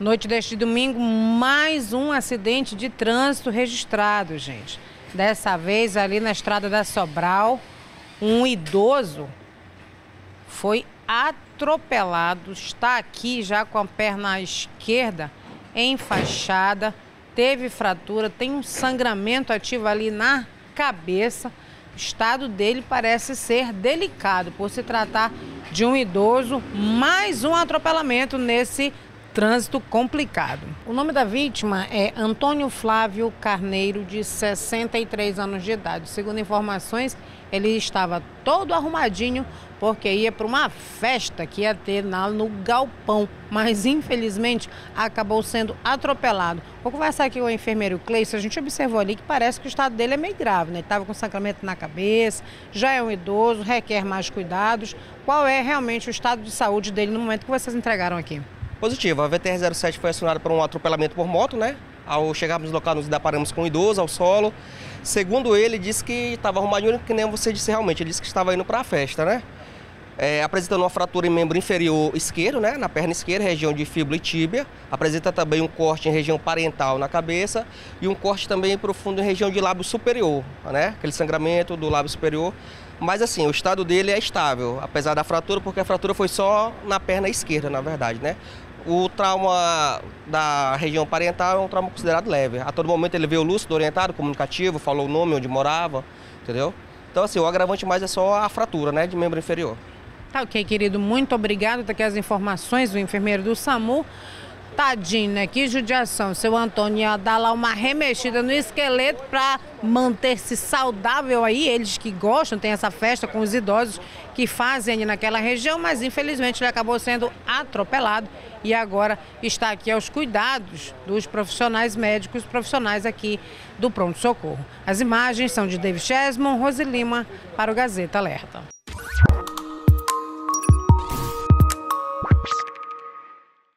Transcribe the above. Noite deste domingo, mais um acidente de trânsito registrado, gente. Dessa vez, ali na estrada da Sobral, um idoso foi atropelado, está aqui já com a perna esquerda enfaixada, teve fratura, tem um sangramento ativo ali na cabeça. O estado dele parece ser delicado, por se tratar de um idoso, mais um atropelamento nesse trânsito complicado. O nome da vítima é Antônio Flávio Carneiro, de 63 anos de idade. Segundo informações, ele estava todo arrumadinho porque ia para uma festa que ia ter no galpão, mas infelizmente acabou sendo atropelado. Vou conversar aqui com o enfermeiro Cleiton. A gente observou ali que parece que o estado dele é meio grave, né? Ele estava com sangramento na cabeça, já é um idoso, requer mais cuidados. Qual é realmente o estado de saúde dele no momento que vocês entregaram aqui? Positivo. A VTR-07 foi acionada por um atropelamento por moto, né? Ao chegarmos no local, nos deparamos com um idoso ao solo. Segundo ele, disse que estava arrumadinho, que nem você disse realmente. Ele disse que estava indo para a festa, né? Apresentando uma fratura em membro inferior esquerdo, né? Na perna esquerda, região de fíbula e tíbia. Apresenta também um corte em região parental na cabeça e um corte também profundo em região de lábio superior, né? Aquele sangramento do lábio superior. Mas assim, o estado dele é estável, apesar da fratura, porque a fratura foi só na perna esquerda, na verdade, né? O trauma da região parental é um trauma considerado leve. A todo momento ele veio lúcido, orientado, comunicativo, falou o nome, onde morava, entendeu? Então assim, o agravante mais é só a fratura, né, de membro inferior. Tá ok, querido, muito obrigado. Tá aqui as informações do enfermeiro do SAMU. Tadinho, né? Que judiação. Seu Antônio ia dar lá uma remexida no esqueleto para manter-se saudável aí. Eles que gostam, tem essa festa com os idosos que fazem ali naquela região, mas infelizmente ele acabou sendo atropelado e agora está aqui aos cuidados dos profissionais médicos, profissionais aqui do pronto-socorro. As imagens são de David Chessman, Rose Lima, para o Gazeta Alerta.